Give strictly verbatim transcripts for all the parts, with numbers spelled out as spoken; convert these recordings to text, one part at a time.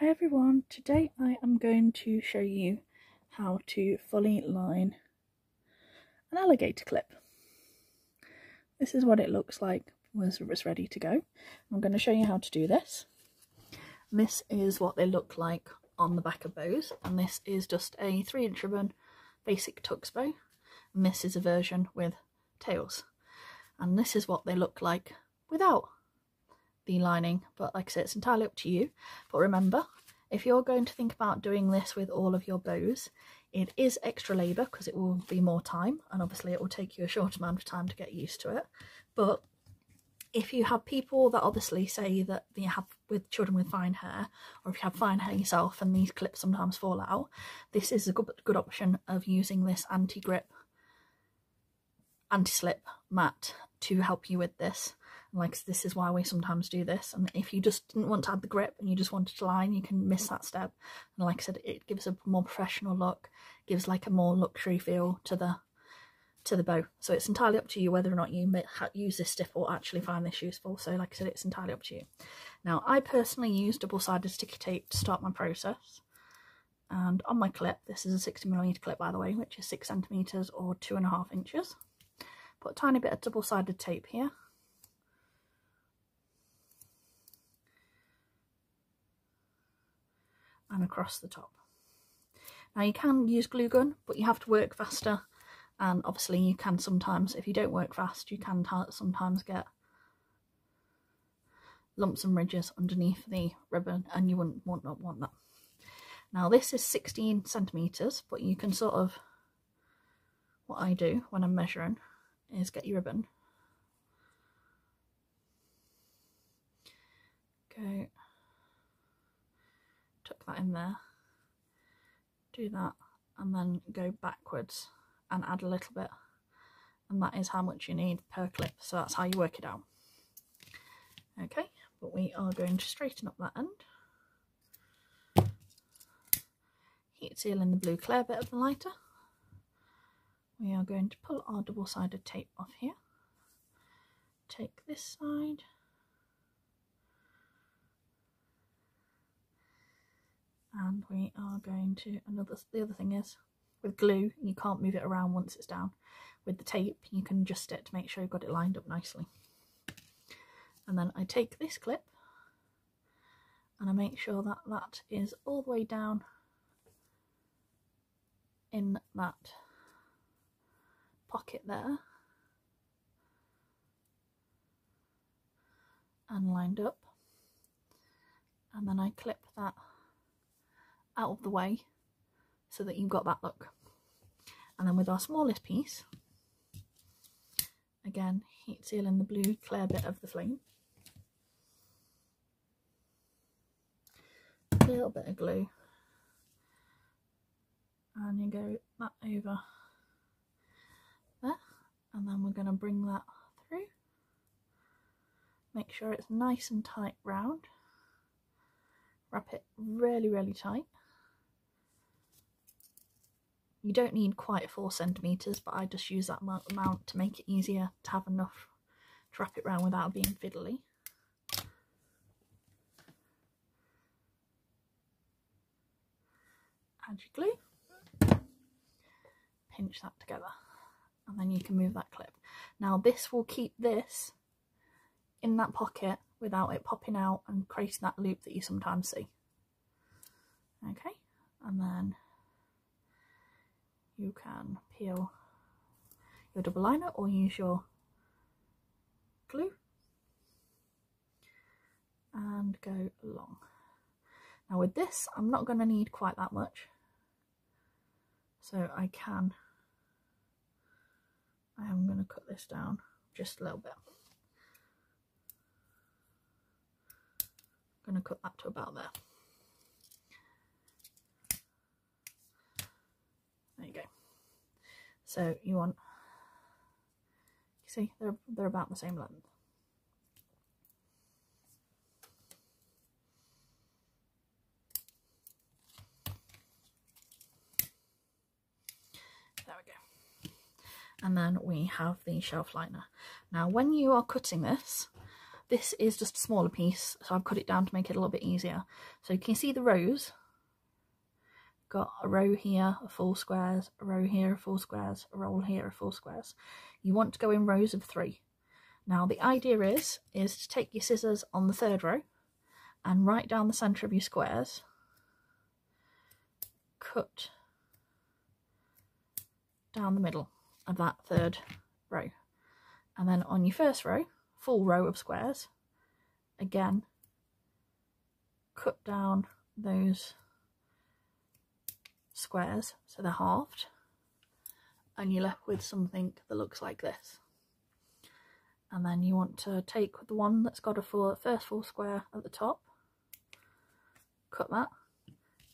Hi everyone, today I am going to show you how to fully line an alligator clip. This is what it looks like when it's ready to go. I'm going to show you how to do this. This is what they look like on the back of bows, and this is just a three inch ribbon basic tux bow, and this is a version with tails, and this is what they look like without the lining. But like I said, it's entirely up to you. But remember, if you're going to think about doing this with all of your bows, it is extra labour because it will be more time, and obviously it will take you a short amount of time to get used to it. But if you have people that obviously say that they have with children with fine hair, or if you have fine hair yourself and these clips sometimes fall out, this is a good, good option of using this anti-grip, anti-slip mat to help you with this. Like, this is why we sometimes do this. And if you just didn't want to add the grip and you just wanted to line, you can miss that step. And like I said, it gives a more professional look, gives like a more luxury feel to the to the bow. So it's entirely up to you whether or not you use this step or actually find this useful. So like I said, it's entirely up to you. Now, I personally use double-sided sticky tape to start my process. And on my clip, this is a sixty millimeter clip, by the way, which is six centimeters or two and a half inches. Put a tiny bit of double-sided tape here. And across the top. Now, you can use glue gun, but you have to work faster, and obviously you can sometimes, if you don't work fast, you can sometimes get lumps and ridges underneath the ribbon, and you wouldn't want not want that. Now, this is sixteen centimeters, but you can sort of, what I do when I'm measuring is get your ribbon, go tuck that in there, do that, and then go backwards and add a little bit, and that is how much you need per clip. So that's how you work it out. Okay, but we are going to straighten up that end, heat seal in the blue clear bit of the lighter. We are going to pull our double-sided tape off here, take this side, and we are going to another the other thing is, with glue you can't move it around once it's down. With the tape you can adjust it to make sure you've got it lined up nicely. And then I take this clip and I make sure that that is all the way down in that pocket there and lined up, and then I clip that out of the way so that you've got that look. And then with our smallest piece, again heat seal in the blue clear bit of the flame, a little bit of glue, and you go that over there, and then we're going to bring that through, make sure it's nice and tight round, wrap it really really tight. You don't need quite four centimetres, but I just use that amount to make it easier to have enough to wrap it round without being fiddly. Add your glue, pinch that together, and then you can move that clip. Now, this will keep this in that pocket without it popping out and creating that loop that you sometimes see. Okay, and then you can peel your double liner or use your glue and go along. Now with this, I'm not going to need quite that much, so I can, I am going to cut this down just a little bit. I'm going to cut that to about there. There you go. So you want, you see, they're, they're about the same length. There we go. And then we have the shelf liner. Now, when you are cutting this, This is just a smaller piece, so I've cut it down to make it a little bit easier. So you can see the rows. Got a row here of four squares, a row here of four squares, a row here of four squares. You want to go in rows of three. Now the idea is, is to take your scissors on the third row and right down the centre of your squares, cut down the middle of that third row. And then on your first row, full row of squares, again, cut down those squares so they're halved, and you're left with something that looks like this. And then you want to take the one that's got a full, first full square at the top, cut that,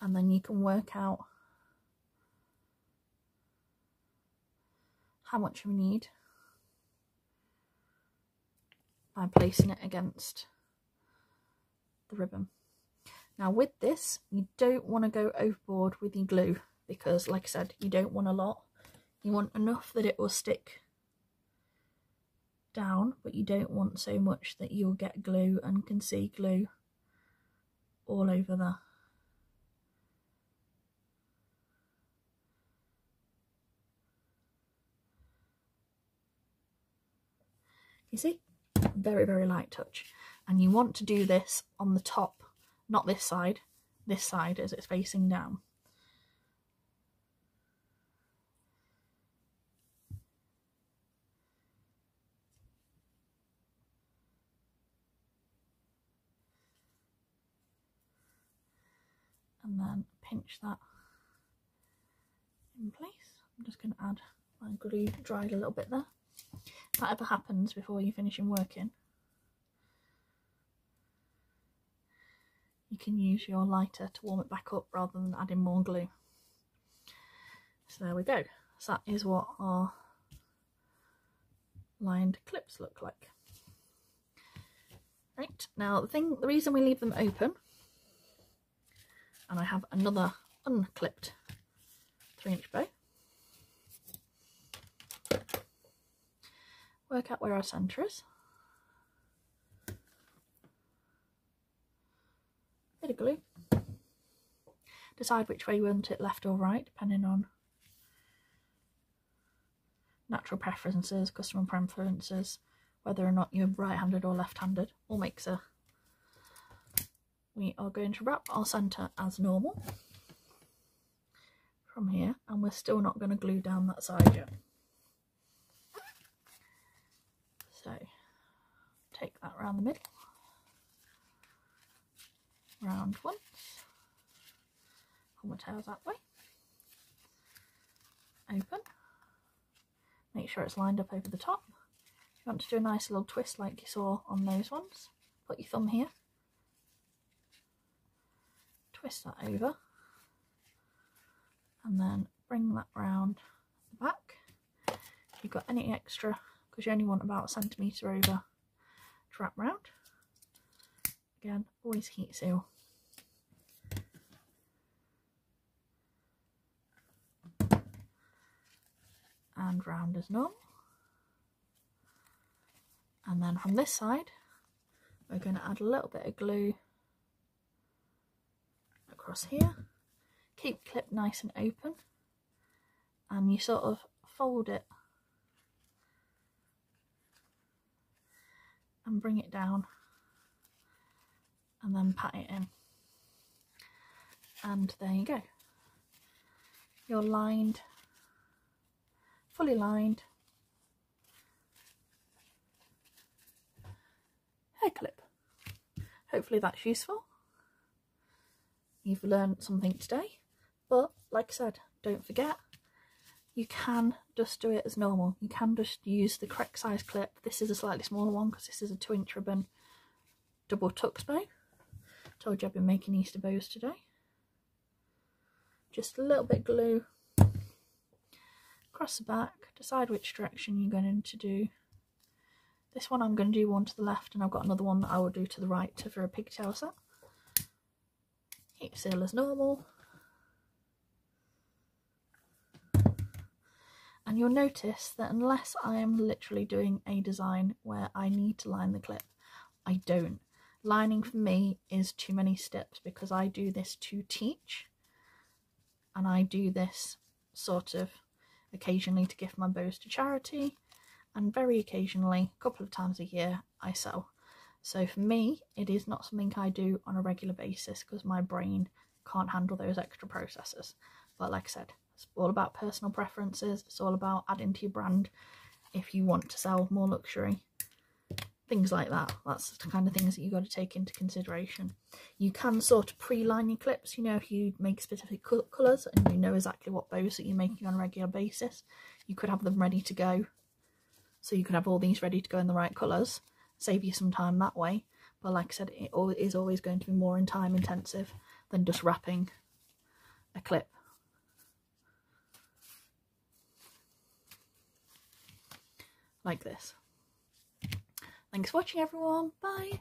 and then you can work out how much you need by placing it against the ribbon. Now with this, you don't want to go overboard with your glue, because like I said, you don't want a lot. You want enough that it will stick down, but you don't want so much that you'll get glue and can see glue all over the you see, very very light touch. And you want to do this on the top, not this side, this side as it's facing down. And then pinch that in place. I'm just going to add my glue dried a little bit there. If that ever happens before you finish working, you can use your lighter to warm it back up rather than adding more glue. So there we go. So that is what our lined clips look like. Right, now the thing, the reason we leave them open, and I have another unclipped three inch bow. Work out where our centre is. Bit of glue. Decide which way you want it, left or right, depending on natural preferences, customer preferences, whether or not you're right-handed or left-handed. All makes a... We are going to wrap our centre as normal from here, and we're still not going to glue down that side yet. So take that round the middle, round once, pull my tails that way, open, make sure it's lined up over the top. You want to do a nice little twist like you saw on those ones, put your thumb here, twist that over, and then bring that round the back. If you've got any extra, because you only want about a centimetre over to wrap round. Again, always heat seal. And round as normal. And then from this side, we're going to add a little bit of glue across here. Keep the clip nice and open. And you sort of fold it and bring it down and then pat it in, and there you go, you're lined, fully lined hair clip. Hopefully that's useful, you've learned something today. But like I said, don't forget, you can just do it as normal. You can just use the correct size clip. This is a slightly smaller one because this is a two inch ribbon double tux bow. Told you I've been making Easter bows today. Just a little bit of glue across the back. Decide which direction you're going to do. This one I'm going to do one to the left, and I've got another one that I will do to the right for a pigtail set. Heat seal as normal. And you'll notice that unless I am literally doing a design where I need to line the clip, I don't. Lining for me is too many steps because I do this to teach, and I do this sort of occasionally to give my bows to charity, and very occasionally, a couple of times a year, I sell. So for me, it is not something I do on a regular basis because my brain can't handle those extra processes. But like I said, it's all about personal preferences. It's all about adding to your brand if you want to sell more luxury. Things like that. That's the kind of things that you've got to take into consideration. You can sort of pre-line your clips, you know, if you make specific colours and you know exactly what bows that you're making on a regular basis, you could have them ready to go. So you could have all these ready to go in the right colours. Save you some time that way. But like I said, it is always going to be more in time intensive than just wrapping a clip. Like this. Thanks for watching, everyone. Bye.